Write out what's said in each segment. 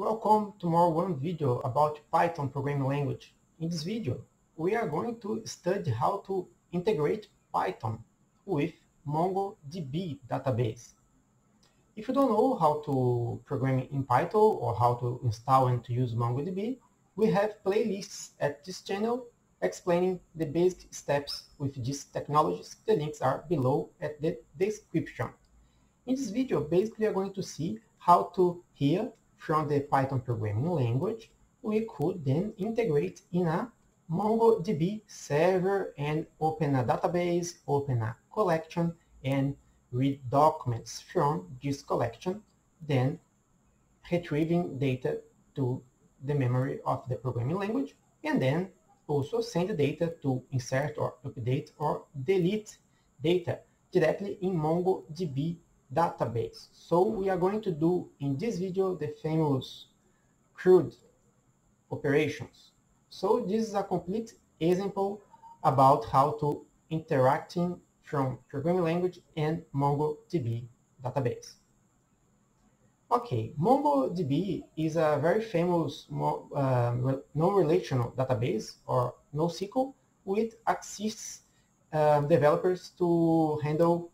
Welcome to more one video about Python programming language. In this video, we are going to study how to integrate Python with MongoDB database. If you don't know how to program in Python or how to install and to use MongoDB, we have playlists at this channel explaining the basic steps with these technologies. The links are below at the description. In this video, basically, we are going to see how to hear from the Python programming language, we could then integrate in a MongoDB server and open a database, open a collection, and read documents from this collection, then retrieving data to the memory of the programming language, and then also send the data to insert or update or delete data directly in MongoDB database. So we are going to do in this video the famous CRUD operations. So this is a complete example about how to interacting from programming language and MongoDB database. Okay, MongoDB is a very famous non-relational database or NoSQL, which assists developers to handle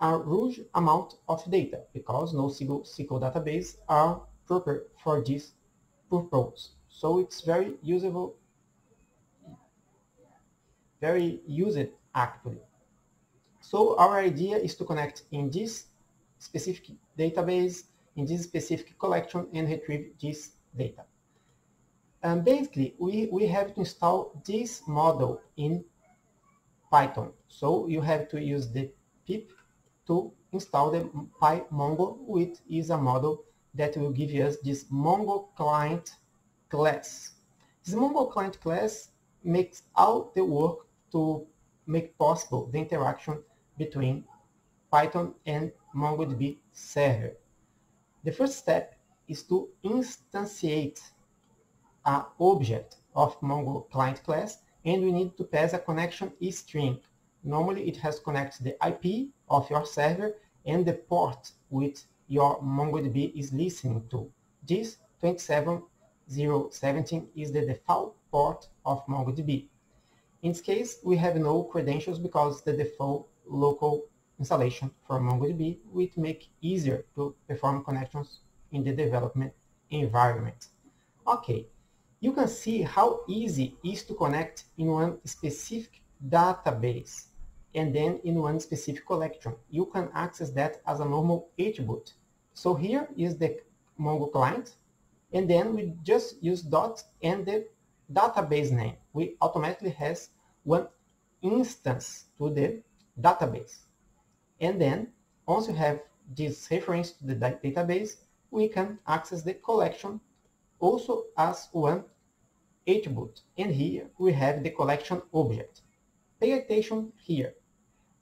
a huge amount of data because NoSQL database are proper for this purpose. So it's very usable, very used actually. So our idea is to connect in this specific database, in this specific collection, and retrieve this data. And basically, we have to install this model in Python. So you have to use the pip to install the PyMongo, which is a model that will give us this MongoClient class. This MongoClient class makes all the work to make possible the interaction between Python and MongoDB server. The first step is to instantiate an object of MongoClient class, and we need to pass a connection string. Normally, it has connected the IP of your server and the port which your MongoDB is listening to. This 27017 is the default port of MongoDB. In this case, we have no credentials because the default local installation for MongoDB would make it easier to perform connections in the development environment. Okay, you can see how easy it is to connect in one specific database and then in one specific collection. You can access that as a normal attribute. So here is the MongoClient, and then we just use dots and the database name. We automatically has one instance to the database. And then once you have this reference to the database, we can access the collection also as one attribute. And here we have the collection object. Pay attention here.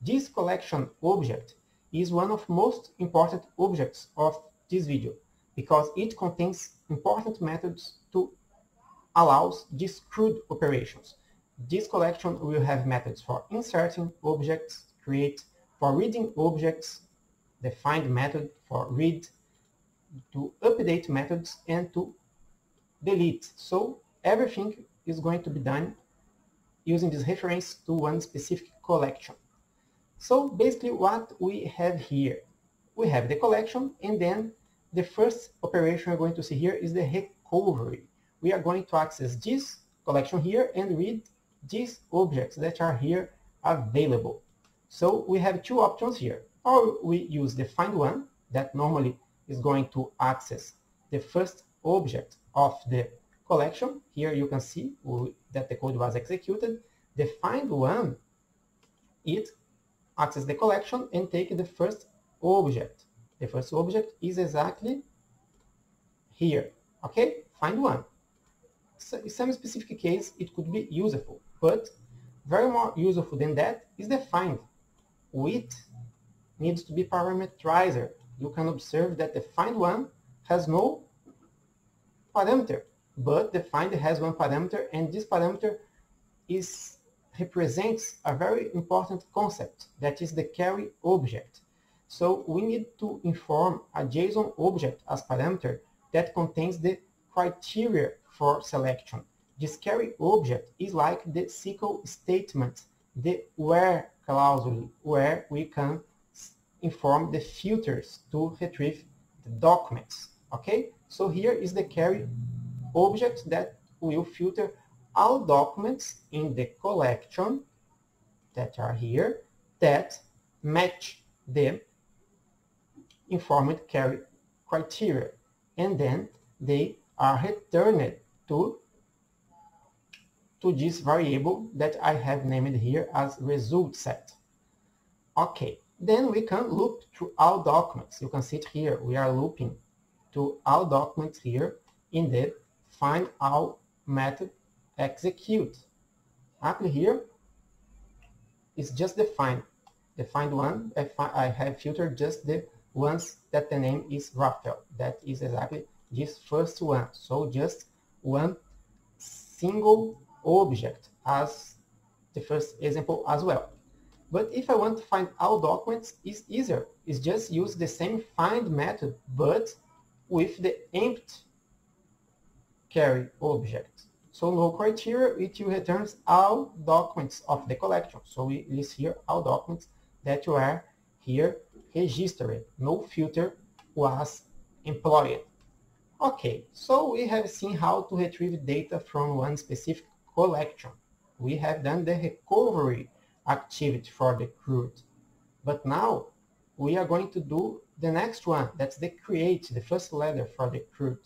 This collection object is one of most important objects of this video because it contains important methods to allow these CRUD operations. This collection will have methods for inserting objects, create, for reading objects, the find method for read, to update methods, and to delete. So everything is going to be done using this reference to one specific collection. So basically what we have here, we have the collection, and then the first operation we're going to see here is the recovery. We are going to access this collection here and read these objects that are here available. So we have two options here, or we use the find one that normally is going to access the first object of the collection. Here you can see that the code was executed. The find one, it accesses the collection and takes the first object. The first object is exactly here. Okay, find one. So in some specific case, it could be useful, but very more useful than that is the find, which needs to be parameterized. You can observe that the find one has no parameter, but the find has one parameter, and this parameter represents a very important concept, that is the carry object. So we need to inform a JSON object as parameter that contains the criteria for selection. This carry object is like the SQL statement, the where clause, where we can inform the filters to retrieve the documents. Okay? So here is the carry object that will filter all documents in the collection that are here that match the informed carry criteria, and then they are returned to this variable that I have named here as result set. Okay, then we can loop through all documents. You can see it here, we are looping to all documents here in the find all method execute. Up here is just the find one. I have filtered just the ones that the name is Rafael. That is exactly this first one. So just one single object as the first example as well. But if I want to find all documents, it's easier. It's just use the same find method, but with the empty carry object. So no criteria, it returns all documents of the collection. So we list here all documents that were here registered. No filter was employed. Okay, so we have seen how to retrieve data from one specific collection. We have done the recovery activity for the CRUD. But now we are going to do the next one, that's the create, the first letter for the CRUD.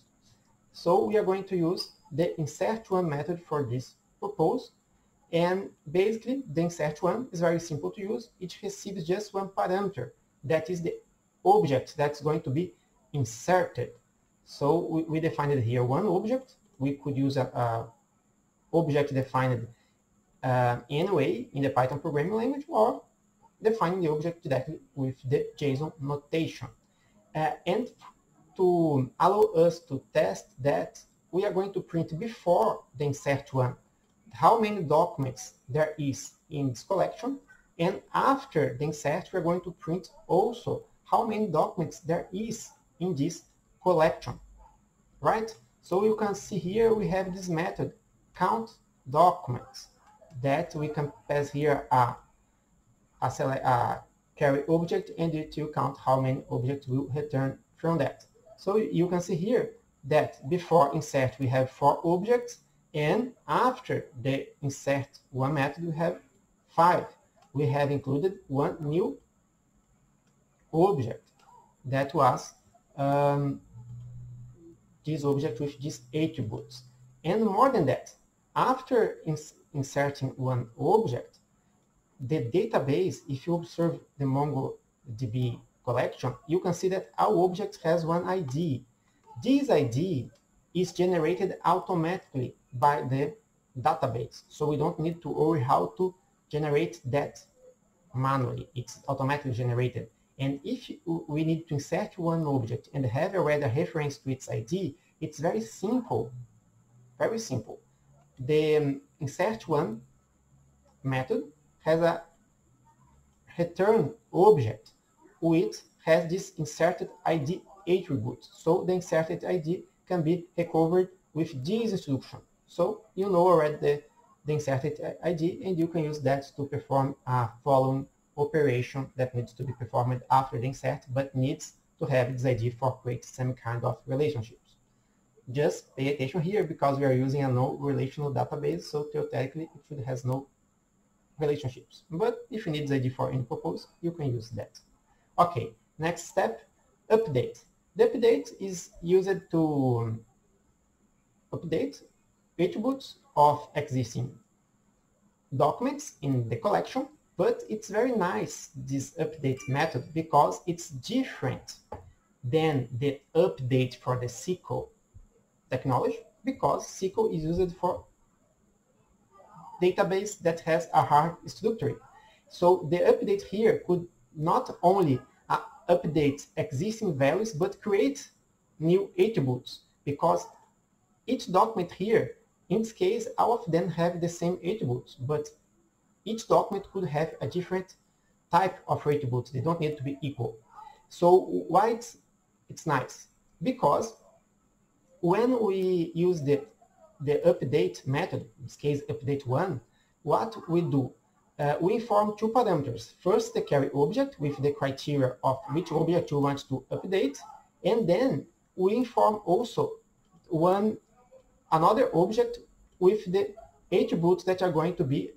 So we are going to use the insert one method for this purpose, and basically the insert one is very simple to use. It receives just one parameter, that is the object that's going to be inserted. So we defined here one object. We could use a object defined anyway in the Python programming language, or define the object directly with the JSON notation. And to allow us to test that, we are going to print before the insert one how many documents there is in this collection, and after the insert we are going to print also how many documents there is in this collection, right? So you can see here we have this method count documents that we can pass here a carry object, and it will count how many objects will return from that. So you can see here that before insert we have 4 objects, and after the insert one method we have 5. We have included one new object that was this object with these attributes. And more than that, after inserting one object, the database, if you observe the MongoDB collection, you can see that our object has one ID. This ID is generated automatically by the database, so we don't need to worry how to generate that manually. It's automatically generated. And if we need to insert one object and have already a reference to its ID, it's very simple, very simple. The insert one method has a return object which has this inserted ID attribute, so the inserted ID can be recovered with this instruction. So you know already the inserted ID, and you can use that to perform a following operation that needs to be performed after the insert, but needs to have this ID for create some kind of relationships. Just pay attention here, because we are using a no-relational database, so theoretically it should have no relationships. But if you need this ID for any purpose, you can use that. Okay, next step, update. The update is used to update attributes of existing documents in the collection, but it's very nice, this update method, because it's different than the update for the SQL technology, because SQL is used for database that has a hard structure. So the update here could not only update existing values, but create new attributes, because each document here, in this case, all of them have the same attributes, but each document could have a different type of attributes. They don't need to be equal. So why it's nice? Because when we use the update method, in this case update one, what we do? We form two parameters. First, the carry object with the criteria of which object you want to update, and then we inform also another object with the attributes that are going to be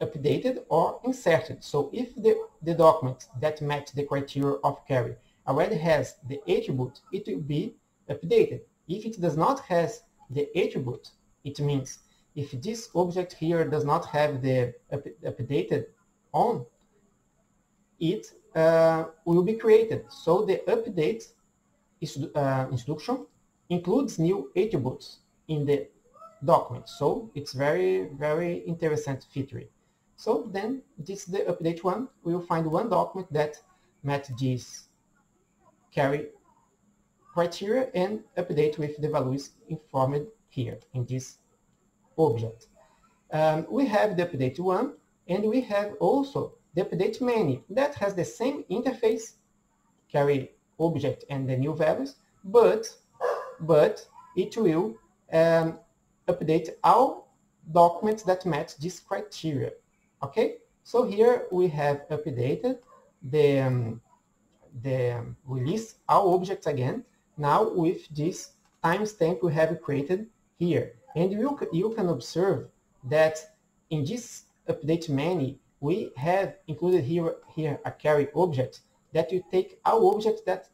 updated or inserted. So if the document that match the criteria of carry already has the attribute, it will be updated. If it does not has the attribute, it means if this object here does not have the updated on, it will be created. So the update instruction includes new attributes in the document. So it's very, very interesting feature. So then this is the update one. We will find one document that met this carry criteria and update with the values informed here in this object. We have the update one, and we have also the update many that has the same interface, carry object and the new values, but it will update all documents that match this criteria. Okay, so here we have updated the release all objects again. Now with this timestamp we have created here. And you can observe that in this update menu, we have included here a carry object that will take all objects that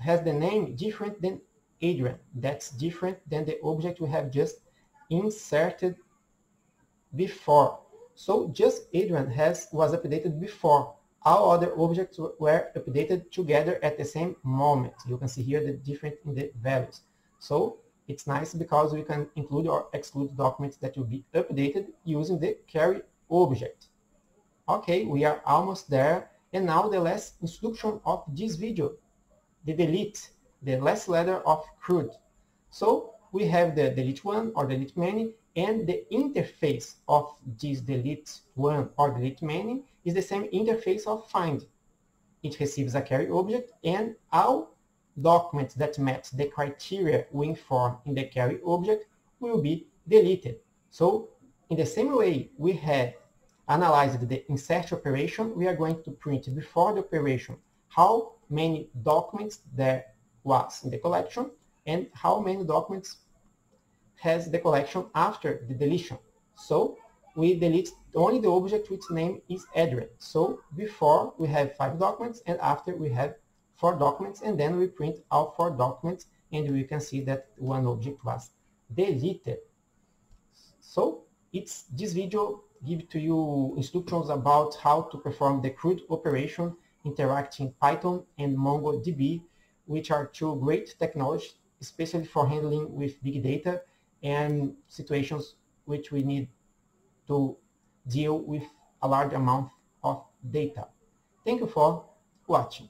has the name different than Adrian. That's different than the object we have just inserted before. So just Adrian was updated before. All other objects were updated together at the same moment. You can see here the difference in the values. So it's nice because we can include or exclude documents that will be updated using the carry object. Okay, we are almost there. And now the last instruction of this video, the delete, the last letter of CRUD. So we have the delete one or delete many, and the interface of this delete one or delete many is the same interface of find. It receives a carry object, and all documents that match the criteria we inform in the carry object will be deleted. So in the same way we have analyzed the insert operation, we are going to print before the operation how many documents there was in the collection and how many documents has the collection after the deletion. So we delete only the object which name is Adrian. So before we have 5 documents, and after we have 4 documents, and then we print all 4 documents, and we can see that one object was deleted. So it's this video give to you instructions about how to perform the CRUD operation interacting Python and MongoDB, which are two great technologies, especially for handling with big data and situations which we need to deal with a large amount of data. Thank you for watching.